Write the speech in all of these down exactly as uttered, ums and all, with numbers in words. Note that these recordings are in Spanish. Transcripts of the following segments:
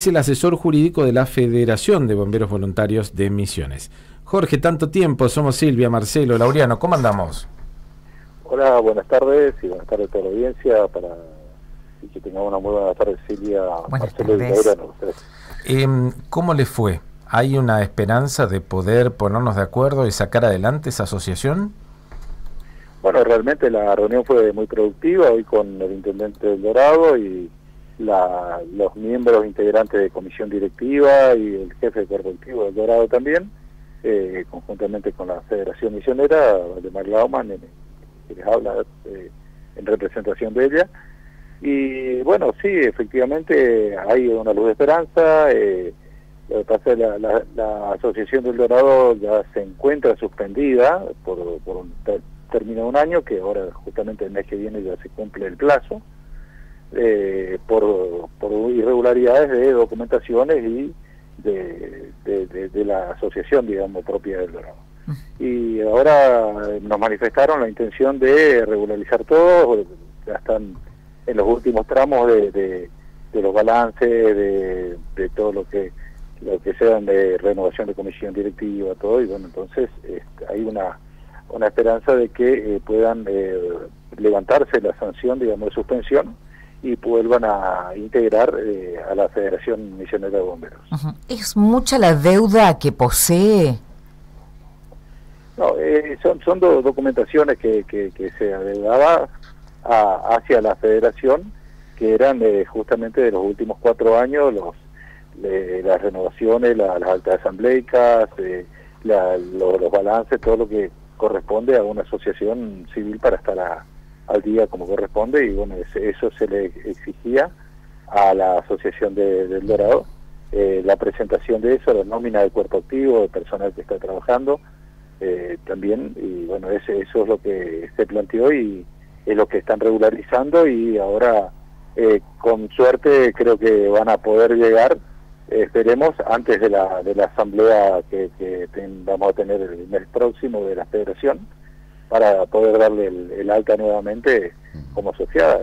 Es el asesor jurídico de la Federación de Bomberos Voluntarios de Misiones. Jorge, tanto tiempo, somos Silvia, Marcelo, Laureano, ¿cómo andamos? Hola, buenas tardes y buenas tardes a toda la audiencia, para que tengamos una muy buena tarde, Silvia, buenas Marcelo tardes. Y Laureano. Eh, ¿Cómo les fue? ¿Hay una esperanza de poder ponernos de acuerdo y sacar adelante esa asociación? Bueno, realmente la reunión fue muy productiva, hoy con el intendente Eldorado y La, los miembros integrantes de comisión directiva y el jefe corporativo de Eldorado también, eh, conjuntamente con la Federación Misionera de Marlao Mandeles, que les habla eh, en representación de ella. Y bueno, sí, efectivamente hay una luz de esperanza. Eh, lo que pasa es que la, la, la asociación de Eldorado ya se encuentra suspendida por, por un ter, término de un año, que ahora justamente el mes que viene ya se cumple el plazo. Eh, por, por irregularidades de documentaciones y de, de, de, de la asociación, digamos, propia del Eldorado. Y ahora nos manifestaron la intención de regularizar todo, ya están en los últimos tramos de, de, de los balances, de, de todo lo que lo que sean de renovación de comisión directiva, todo, y bueno, entonces eh, hay una, una esperanza de que eh, puedan eh, levantarse la sanción, digamos, de suspensión, y vuelvan a integrar eh, a la Federación Misionera de Bomberos. Uh-huh. ¿Es mucha la deuda que posee? No, eh, son, son dos documentaciones que, que, que se adeudaba a, hacia la Federación, que eran eh, justamente de los últimos cuatro años, los eh, las renovaciones, la, las actas asambleicas, eh, la, los, los balances, todo lo que corresponde a una asociación civil para estar a... al día como corresponde, y bueno, eso se le exigía a la asociación de, de Eldorado, eh, la presentación de eso, la nómina de cuerpo activo, de personal que está trabajando, eh, también, y bueno, ese, eso es lo que se planteó y es lo que están regularizando, y ahora eh, con suerte creo que van a poder llegar, eh, esperemos, antes de la, de la asamblea que, que ten, vamos a tener el mes próximo de la Federación, para poder darle el, el alta nuevamente como sociedad.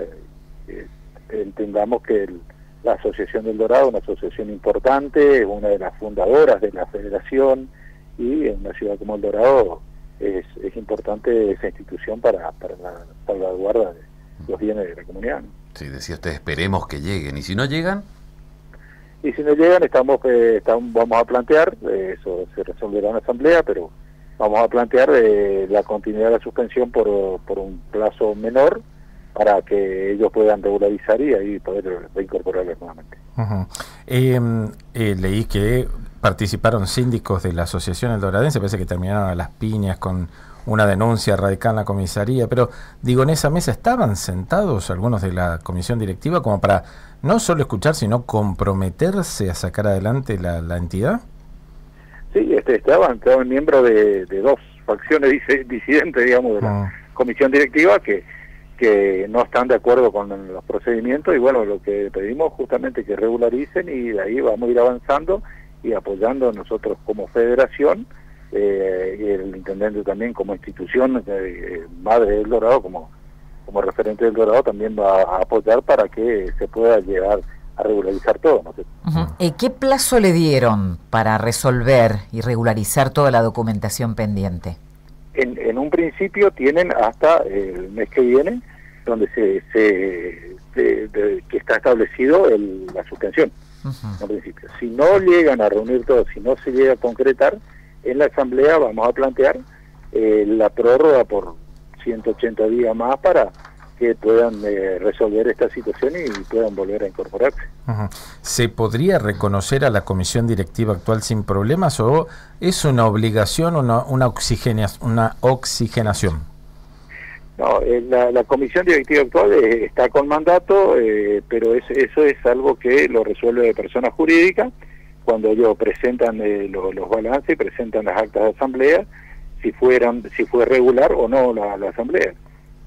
Eh, entendamos que el, la Asociación del Dorado es una asociación importante, es una de las fundadoras de la Federación, y en una ciudad como El Dorado es, es importante esa institución para, para, la, para la guarda de los bienes de la comunidad. Sí, decía usted, esperemos que lleguen, y si no llegan... Y si no llegan, estamos, eh, estamos vamos a plantear, eh, eso se resolverá en la asamblea, pero... vamos a plantear eh, la continuidad de la suspensión por, por un plazo menor para que ellos puedan regularizar y ahí poder reincorporarlos nuevamente. Uh-huh. eh, eh, leí que participaron síndicos de la asociación eldoradense, parece que terminaron a las piñas con una denuncia radicada en la comisaría, pero digo, en esa mesa estaban sentados algunos de la comisión directiva como para no solo escuchar, sino comprometerse a sacar adelante la, la entidad. Sí, este, estaban, estaban miembros de, de dos facciones dis, disidentes, digamos, de la uh. comisión directiva que, que no están de acuerdo con los procedimientos, y bueno, lo que pedimos justamente que regularicen, y de ahí vamos a ir avanzando y apoyando nosotros como federación, eh, y el intendente también como institución, eh, madre de Eldorado, como, como referente de Eldorado, también va a apoyar para que se pueda llegar a regularizar todo, ¿no? Uh-huh. ¿Y qué plazo le dieron para resolver y regularizar toda la documentación pendiente? En, en un principio tienen hasta el mes que viene, donde se, se de, de, que está establecido el, la suspensión. Uh-huh. En principio, si no llegan a reunir todo, si no se llega a concretar, en la asamblea vamos a plantear eh, la prórroga por ciento ochenta días más para que puedan eh, resolver esta situación y puedan volver a incorporarse. Uh-huh. ¿Se podría reconocer a la comisión directiva actual sin problemas, o es una obligación o una, una, oxigenia, una oxigenación? No, eh, la, la comisión directiva actual eh, está con mandato, eh, pero es, eso es algo que lo resuelve de persona jurídica, cuando ellos presentan eh, lo, los balances y presentan las actas de asamblea, si, fueran, si fue regular o no la, la asamblea.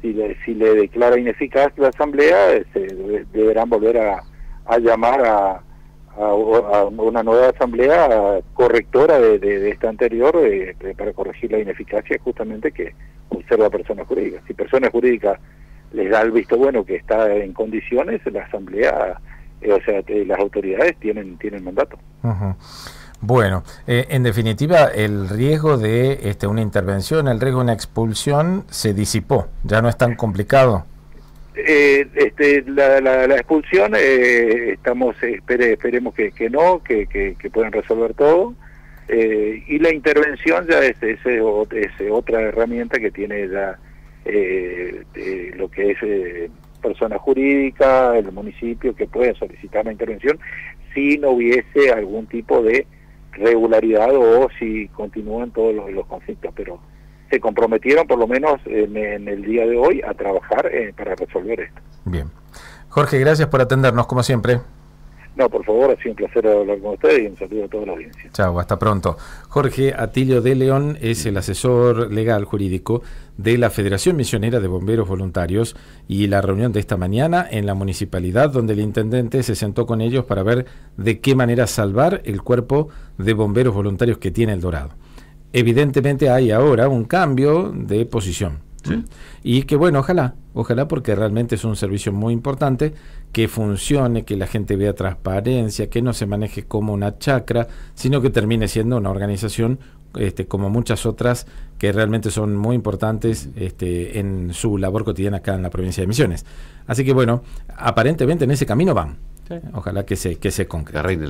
Si le, si le declara ineficaz la asamblea, se de, deberán volver a, a llamar a, a, a una nueva asamblea correctora de, de, de esta anterior, de, de, para corregir la ineficacia justamente que observa personas jurídicas. Si personas jurídicas les da el visto bueno que está en condiciones, la asamblea eh, o sea, eh, las autoridades tienen, tienen mandato. Ajá. Bueno, eh, en definitiva, el riesgo de este, una intervención, el riesgo de una expulsión se disipó, ya no es tan complicado. Eh, este, la, la, la expulsión, eh, estamos espere, esperemos que, que no, que, que, que puedan resolver todo, eh, y la intervención ya es, es, es otra herramienta que tiene ya eh, eh, lo que es eh, persona jurídica, el municipio, que puede solicitar la intervención si no hubiese algún tipo de regularidad o si continúan todos los, los conflictos, pero se comprometieron por lo menos en, en el día de hoy a trabajar eh, para resolver esto. Bien. Jorge, gracias por atendernos como siempre. No, por favor, ha sido un placer hablar con ustedes y un saludo a toda la audiencia. Chao, hasta pronto. Jorge Atilio de León es el asesor legal jurídico de la Federación Misionera de Bomberos Voluntarios, y la reunión de esta mañana en la municipalidad, donde el intendente se sentó con ellos para ver de qué manera salvar el cuerpo de bomberos voluntarios que tiene Eldorado. Evidentemente hay ahora un cambio de posición. Sí. Y que bueno, ojalá, ojalá, porque realmente es un servicio muy importante, que funcione, que la gente vea transparencia, que no se maneje como una chacra, sino que termine siendo una organización este, como muchas otras que realmente son muy importantes este, en su labor cotidiana acá en la provincia de Misiones. Así que bueno, aparentemente en ese camino van. Sí. Ojalá que se, que se concrete.